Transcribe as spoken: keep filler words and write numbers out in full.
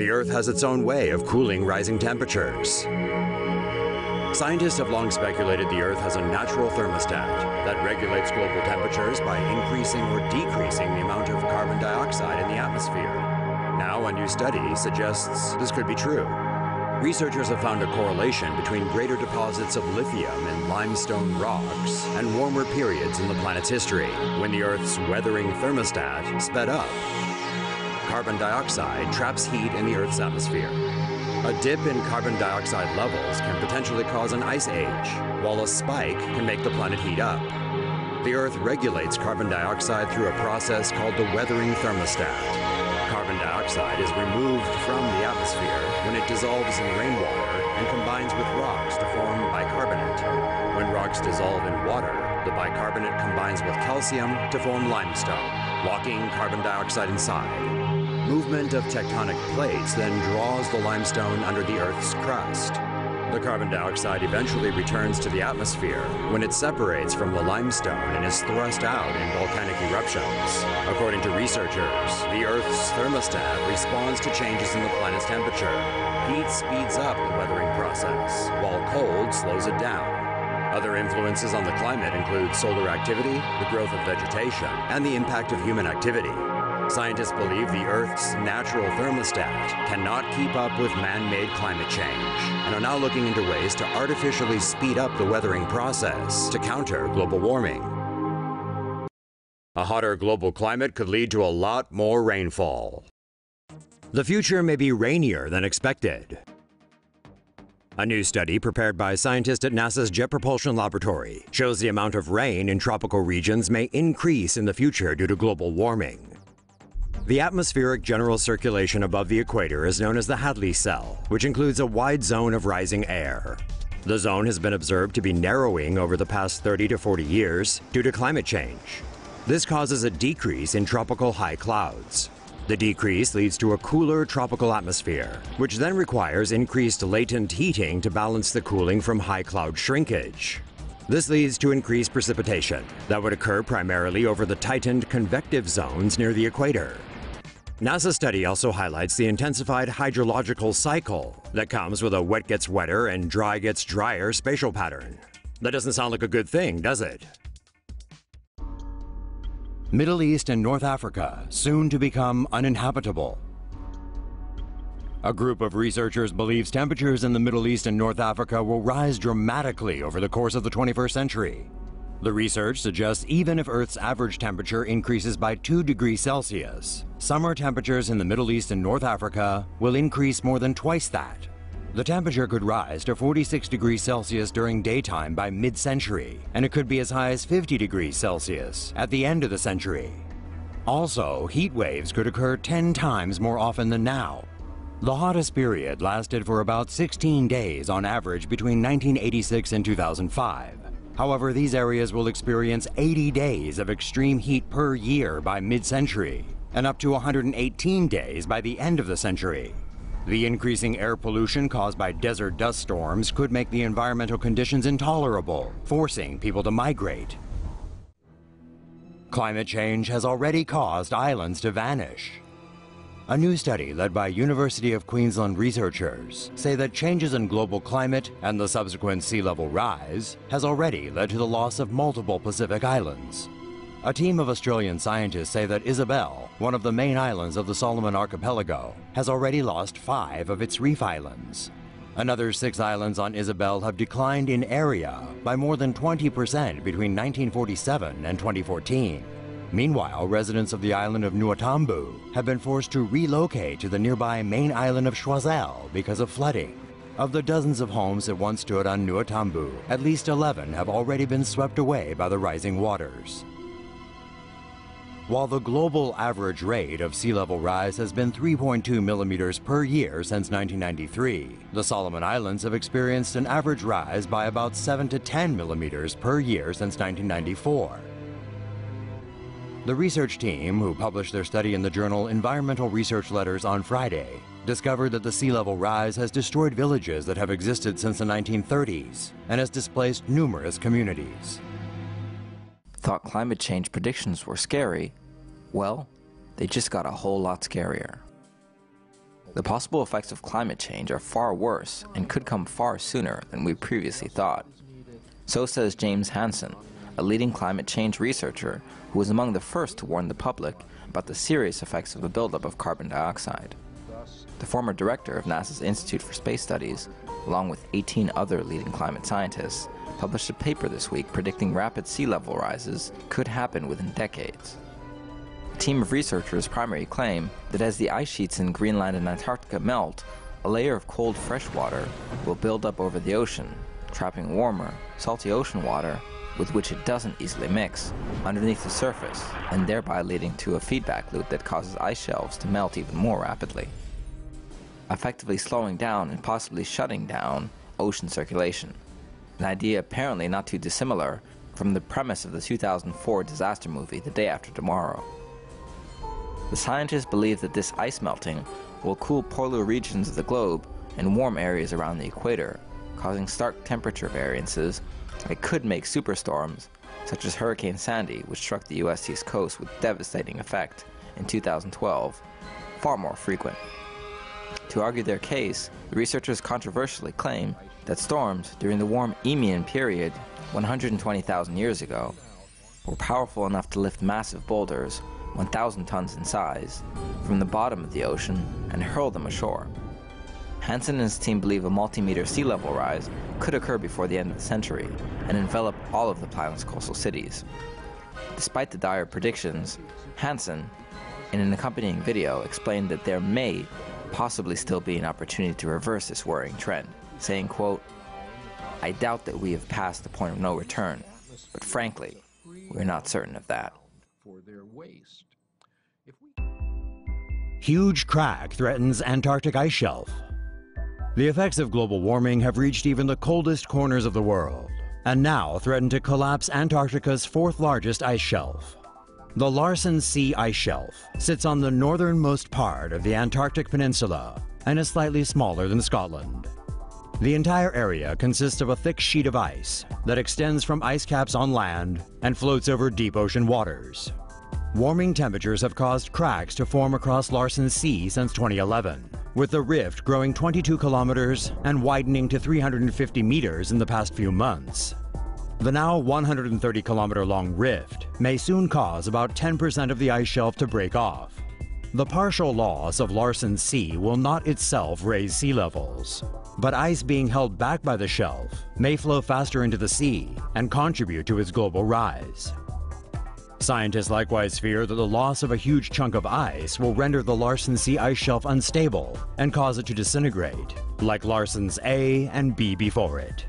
The Earth has its own way of cooling rising temperatures. Scientists have long speculated the Earth has a natural thermostat that regulates global temperatures by increasing or decreasing the amount of carbon dioxide in the atmosphere. Now, a new study suggests this could be true. Researchers have found a correlation between greater deposits of lithium in limestone rocks and warmer periods in the planet's history, when the Earth's weathering thermostat sped up. Carbon dioxide traps heat in the Earth's atmosphere. A dip in carbon dioxide levels can potentially cause an ice age, while a spike can make the planet heat up. The Earth regulates carbon dioxide through a process called the weathering thermostat. Carbon dioxide is removed from the atmosphere when it dissolves in rainwater and combines with rocks to form bicarbonate. When rocks dissolve in water, the bicarbonate combines with calcium to form limestone, locking carbon dioxide inside. Movement of tectonic plates then draws the limestone under the Earth's crust. The carbon dioxide eventually returns to the atmosphere when it separates from the limestone and is thrust out in volcanic eruptions. According to researchers, the Earth's thermostat responds to changes in the planet's temperature. Heat speeds up the weathering process, while cold slows it down. Other influences on the climate include solar activity, the growth of vegetation, and the impact of human activity. Scientists believe the Earth's natural thermostat cannot keep up with man-made climate change and are now looking into ways to artificially speed up the weathering process to counter global warming. A hotter global climate could lead to a lot more rainfall. The future may be rainier than expected. A new study prepared by scientists at NASA's Jet Propulsion Laboratory shows the amount of rain in tropical regions may increase in the future due to global warming. The atmospheric general circulation above the equator is known as the Hadley cell, which includes a wide zone of rising air. The zone has been observed to be narrowing over the past thirty to forty years due to climate change. This causes a decrease in tropical high clouds. The decrease leads to a cooler tropical atmosphere, which then requires increased latent heating to balance the cooling from high cloud shrinkage. This leads to increased precipitation that would occur primarily over the tightened convective zones near the equator. NASA's study also highlights the intensified hydrological cycle that comes with a wet gets wetter and dry gets drier spatial pattern. That doesn't sound like a good thing, does it? Middle East and North Africa soon to become uninhabitable. A group of researchers believes temperatures in the Middle East and North Africa will rise dramatically over the course of the twenty-first century. The research suggests even if Earth's average temperature increases by two degrees Celsius, summer temperatures in the Middle East and North Africa will increase more than twice that. The temperature could rise to forty-six degrees Celsius during daytime by mid-century, and it could be as high as fifty degrees Celsius at the end of the century. Also, heat waves could occur ten times more often than now. The hottest period lasted for about sixteen days on average between nineteen eighty-six and two thousand five. However, these areas will experience eighty days of extreme heat per year by mid-century, and up to one hundred eighteen days by the end of the century. The increasing air pollution caused by desert dust storms could make the environmental conditions intolerable, forcing people to migrate. Climate change has already caused islands to vanish. A new study led by University of Queensland researchers say that changes in global climate and the subsequent sea level rise has already led to the loss of multiple Pacific islands. A team of Australian scientists say that Isabel, one of the main islands of the Solomon archipelago, has already lost five of its reef islands. Another six islands on Isabel have declined in area by more than twenty percent between nineteen forty-seven and twenty fourteen. Meanwhile, residents of the island of Nuatambu have been forced to relocate to the nearby main island of Choiseul because of flooding. Of the dozens of homes that once stood on Nuatambu, at least eleven have already been swept away by the rising waters. While the global average rate of sea level rise has been three point two millimeters per year since nineteen ninety-three, the Solomon Islands have experienced an average rise by about seven to ten millimeters per year since nineteen ninety-four. The research team, who published their study in the journal Environmental Research Letters on Friday, discovered that the sea level rise has destroyed villages that have existed since the nineteen thirties and has displaced numerous communities. Thought climate change predictions were scary? Well, they just got a whole lot scarier. The possible effects of climate change are far worse and could come far sooner than we previously thought. So says James Hansen, a leading climate change researcher who was among the first to warn the public about the serious effects of the buildup of carbon dioxide. The former director of NASA's Institute for Space Studies, along with eighteen other leading climate scientists, published a paper this week predicting rapid sea level rises could happen within decades. The team of researchers' primary claim that as the ice sheets in Greenland and Antarctica melt, a layer of cold fresh water will build up over the ocean, trapping warmer, salty ocean water with which it doesn't easily mix underneath the surface, and thereby leading to a feedback loop that causes ice shelves to melt even more rapidly, effectively slowing down and possibly shutting down ocean circulation. An idea apparently not too dissimilar from the premise of the two thousand four disaster movie The Day After Tomorrow. The scientists believe that this ice melting will cool polar regions of the globe and warm areas around the equator, causing stark temperature variances that could make superstorms, such as Hurricane Sandy, which struck the U S East Coast with devastating effect in two thousand twelve, far more frequent. To argue their case, the researchers controversially claim that storms during the warm Eemian period one hundred twenty thousand years ago were powerful enough to lift massive boulders, one thousand tons in size, from the bottom of the ocean and hurl them ashore. Hansen and his team believe a multi-meter sea level rise could occur before the end of the century and envelop all of the planet's coastal cities. Despite the dire predictions, Hansen, in an accompanying video, explained that there may possibly still be an opportunity to reverse this worrying trend, saying, quote, "I doubt that we have passed the point of no return, but frankly, we're not certain of that." Huge crack threatens Antarctic ice shelf. The effects of global warming have reached even the coldest corners of the world, and now threaten to collapse Antarctica's fourth largest ice shelf. The Larsen C ice shelf sits on the northernmost part of the Antarctic Peninsula and is slightly smaller than Scotland. The entire area consists of a thick sheet of ice that extends from ice caps on land and floats over deep ocean waters. Warming temperatures have caused cracks to form across Larsen C since twenty eleven, with the rift growing twenty-two kilometers and widening to three hundred fifty meters in the past few months. The now one hundred thirty kilometer long rift may soon cause about ten percent of the ice shelf to break off. The partial loss of Larsen C will not itself raise sea levels, but ice being held back by the shelf may flow faster into the sea and contribute to its global rise. Scientists likewise fear that the loss of a huge chunk of ice will render the Larsen C ice shelf unstable and cause it to disintegrate, like Larsen's A and B before it.